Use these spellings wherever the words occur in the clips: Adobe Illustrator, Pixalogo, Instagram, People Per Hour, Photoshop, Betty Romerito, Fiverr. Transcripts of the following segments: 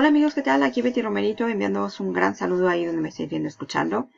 Hola amigos, ¿qué tal? Aquí Betty Romerito enviándoos un gran saludo ahí donde me estáis viendo escuchando.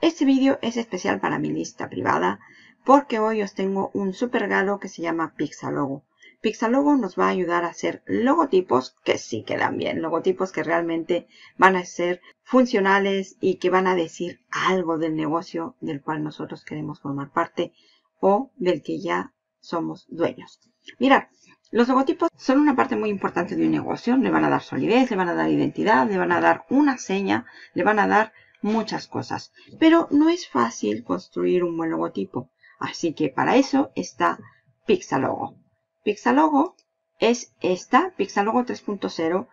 Este vídeo es especial para mi lista privada porque hoy os tengo un super regalo que se llama Pixalogo. Pixalogo nos va a ayudar a hacer logotipos que sí quedan bien, logotipos que realmente van a ser funcionales y que van a decir algo del negocio del cual nosotros queremos formar parte o del que ya somos dueños. Mirad, los logotipos son una parte muy importante de un negocio, le van a dar solidez, le van a dar identidad, le van a dar una seña, le van a dar muchas cosas. Pero no es fácil construir un buen logotipo, así que para eso está Pixalogo. Pixalogo es esta, Pixalogo 3.0,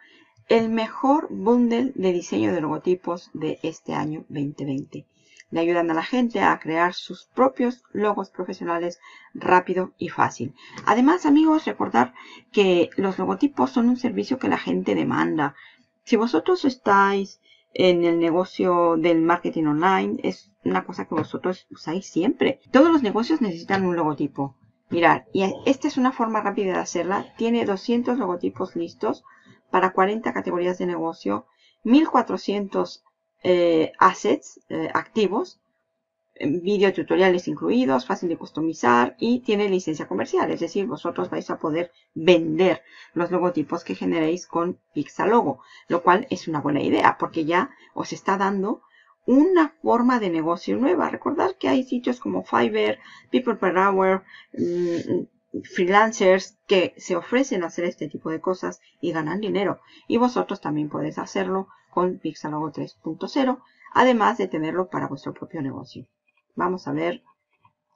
el mejor bundle de diseño de logotipos de este año 2020. Le ayudan a la gente a crear sus propios logos profesionales rápido y fácil. Además, amigos, recordar que los logotipos son un servicio que la gente demanda. Si vosotros estáis en el negocio del marketing online, es una cosa que vosotros usáis siempre. Todos los negocios necesitan un logotipo. Mirad, y esta es una forma rápida de hacerla. Tiene 200 logotipos listos para 40 categorías de negocio, 1400 assets activos, videotutoriales incluidos, fácil de customizar y tiene licencia comercial. Es decir, vosotros vais a poder vender los logotipos que generéis con Pixalogo, lo cual es una buena idea porque ya os está dando una forma de negocio nueva. Recordad que hay sitios como Fiverr, People Per Hour, freelancers que se ofrecen a hacer este tipo de cosas y ganan dinero. Y vosotros también podéis hacerlo con Pixalogo 3.0, además de tenerlo para vuestro propio negocio. Vamos a ver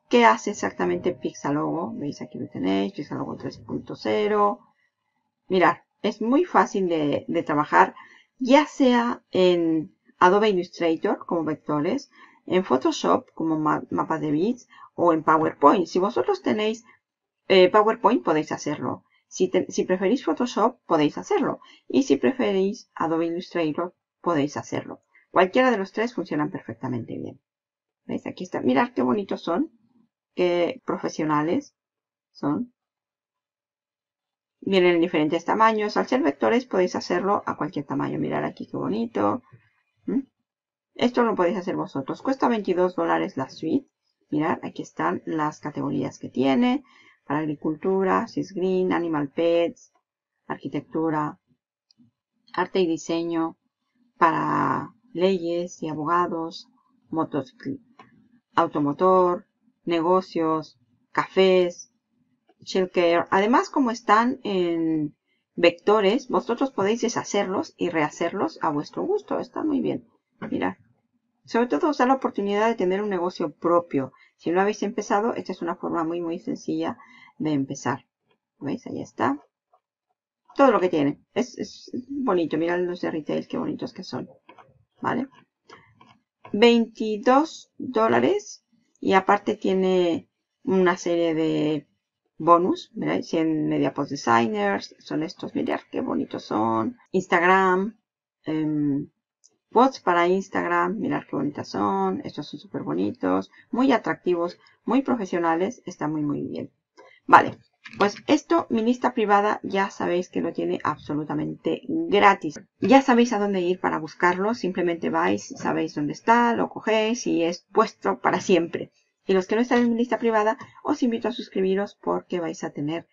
qué hace exactamente Pixalogo. Veis, aquí lo tenéis, Pixalogo 3.0. Mirad, es muy fácil de trabajar, ya sea en Adobe Illustrator como vectores, en Photoshop como mapas de bits o en PowerPoint. Si vosotros tenéis PowerPoint podéis hacerlo. Si preferís Photoshop podéis hacerlo. Y si preferís Adobe Illustrator podéis hacerlo. Cualquiera de los tres funcionan perfectamente bien. ¿Veis? Aquí está. Mirad qué bonitos son. Qué profesionales son. Vienen en diferentes tamaños. Al ser vectores podéis hacerlo a cualquier tamaño. Mirad aquí qué bonito. Esto lo podéis hacer vosotros. Cuesta $22 la suite. Mirad, aquí están las categorías que tiene. Para agricultura, Sys Green, Animal Pets, arquitectura, arte y diseño, para leyes y abogados, motos, automotor, negocios, cafés, childcare. Además, como están en vectores, vosotros podéis deshacerlos y rehacerlos a vuestro gusto. Está muy bien. Mirad. Sobre todo os da la oportunidad de tener un negocio propio. Si no habéis empezado, esta es una forma muy muy sencilla de empezar. ¿Veis? Ahí está. Todo lo que tiene. Es bonito. Mirad los de retail, qué bonitos que son. ¿Vale? $22. Y aparte tiene una serie de bonus. Mirad, 100 Media Post Designers. Son estos. Mirad qué bonitos son. Instagram. Bots para Instagram, mirad qué bonitas son. Estos son súper bonitos, muy atractivos, muy profesionales. Está muy muy bien. Vale, pues esto, mi lista privada, ya sabéis que lo tiene absolutamente gratis. Ya sabéis a dónde ir para buscarlo. Simplemente vais, sabéis dónde está, lo cogéis y es vuestro para siempre. Y los que no están en mi lista privada, os invito a suscribiros porque vais a tener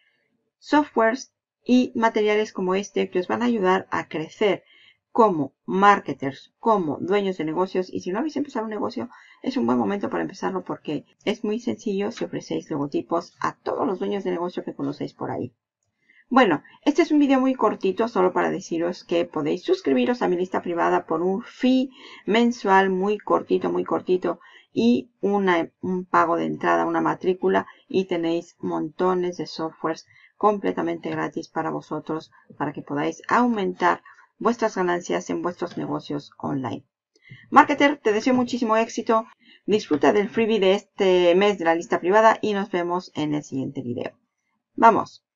softwares y materiales como este que os van a ayudar a crecer como marketers, como dueños de negocios. Y si no habéis empezado un negocio, es un buen momento para empezarlo porque es muy sencillo si ofrecéis logotipos a todos los dueños de negocio que conocéis por ahí. Bueno, este es un video muy cortito solo para deciros que podéis suscribiros a mi lista privada por un fee mensual muy cortito y un pago de entrada, una matrícula, y tenéis montones de softwares completamente gratis para vosotros para que podáis aumentar vuestras ganancias en vuestros negocios online. Marketer, te deseo muchísimo éxito. Disfruta del freebie de este mes de la lista privada y nos vemos en el siguiente video. ¡Vamos!